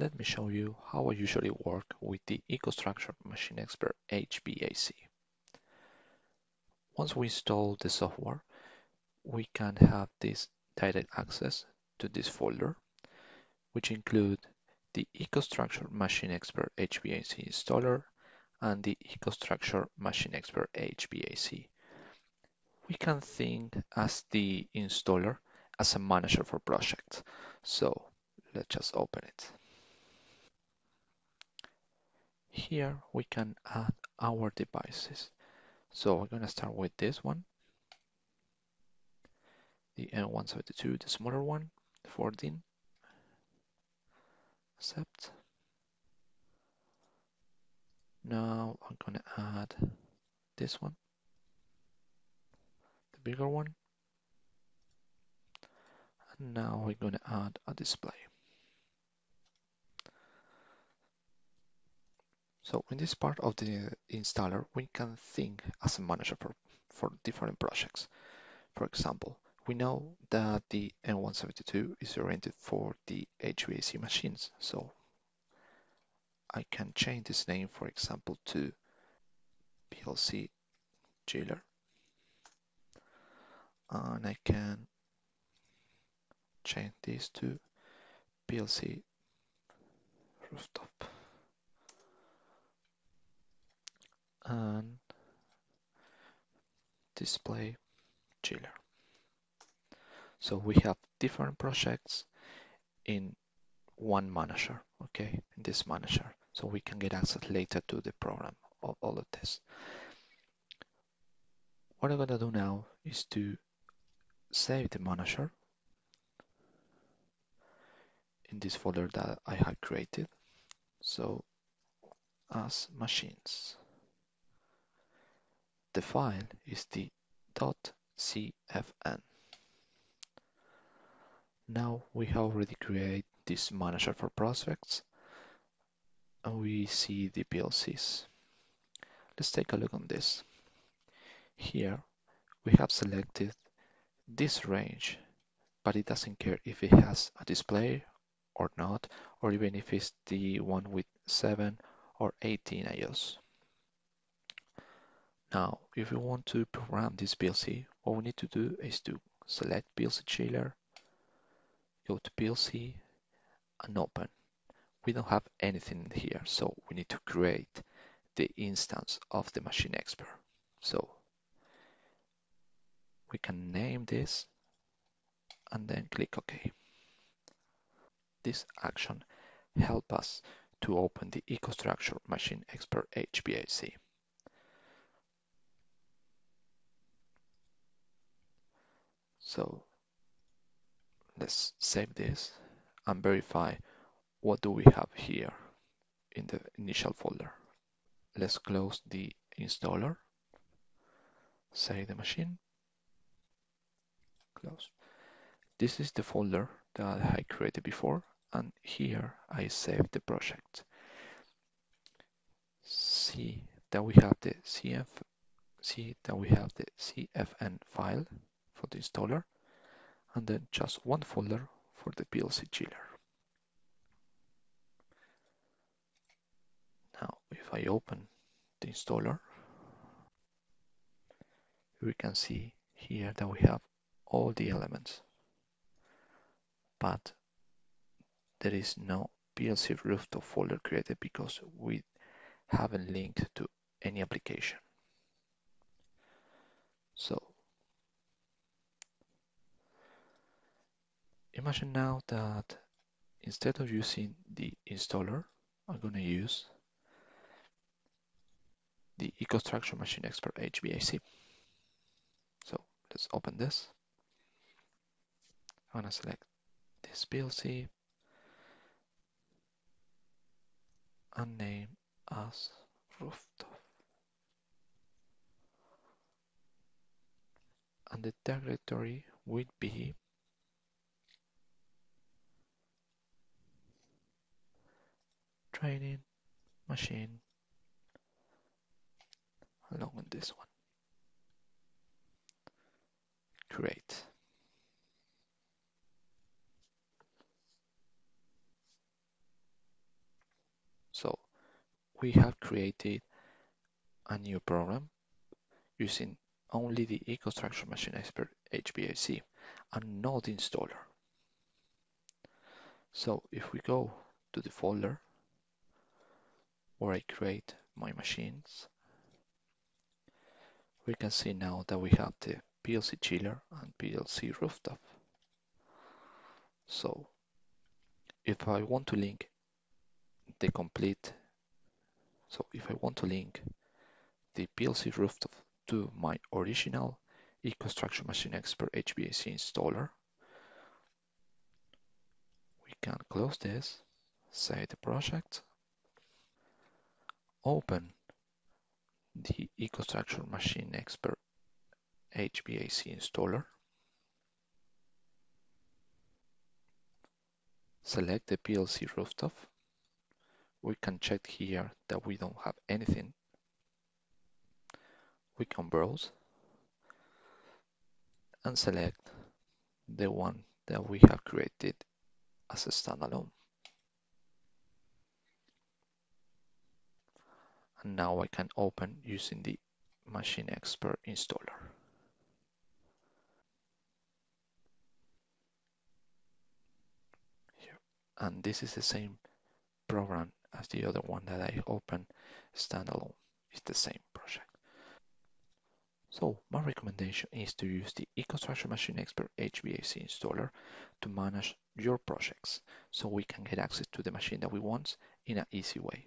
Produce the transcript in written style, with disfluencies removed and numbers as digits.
Let me show you how I usually work with the EcoStruxure Machine Expert HVAC. Once we install the software, we can have this direct access to this folder, which include the EcoStruxure Machine Expert HVAC installer and the EcoStruxure Machine Expert HVAC. We can think as the installer as a manager for projects. So let's just open it. Here we can add our devices. So we're going to start with this one, the N172, the smaller one, 14. Accept. Now I'm going to add this one, the bigger one, and now we're going to add a display. So in this part of the installer, we can think as a manager for different projects. For example, we know that the N172 is oriented for the HVAC machines, so I can change this name, for example, to PLC chiller, and I can change this to PLC rooftop, and display chiller. So we have different projects in one manager, okay, in this manager. So we can get access later to the program of all of this. What I'm gonna do now is to save the manager in this folder that I had created. So as machines, the file is the .cfn. Now we have already created this manager for projects, and we see the PLCs. Let's take a look on this. Here we have selected this range, but it doesn't care if it has a display or not, or even if it's the one with 7 or 18 IOs. Now, if we want to program this PLC, what we need to do is to select PLC chiller, go to PLC and open. We don't have anything here, so we need to create the instance of the Machine Expert. So we can name this and then click OK. This action helps us to open the EcoStruxure Machine Expert HVAC. So let's save this and verify what do we have here in the initial folder. Let's close the installer, save the machine, close. This is the folder that I created before, and here I saved the project. See that we have the CFN file for the installer, and then just one folder for the PLC chiller. Now, if I open the installer, we can see here that we have all the elements, but there is no PLC rooftop folder created because we haven't linked to any application. So imagine now that instead of using the installer, I'm going to use the EcoStruxure Machine Expert HVAC. So let's open this. I'm going to select this PLC and name as rooftop. And the directory would be training, machine, along with this one. Create. we have created a new program using only the EcoStruxure Machine Expert HVAC and not the installer. So if we go to the folder where I create my machines, we can see now that we have the PLC chiller and PLC rooftop. So if I want to link the complete, the PLC rooftop to my original EcoStruxure Machine Expert HVAC installer, we can close this, save the project, open the EcoStruxure Machine Expert HVAC installer, select the PLC rooftop. We can check here that we don't have anything. We can browse and select the one that we have created as a standalone. And now I can open using the Machine Expert installer. Here. And this is the same program as the other one that I opened standalone. It's the same project. So my recommendation is to use the EcoStruxure Machine Expert HVAC installer to manage your projects so we can get access to the machine that we want in an easy way.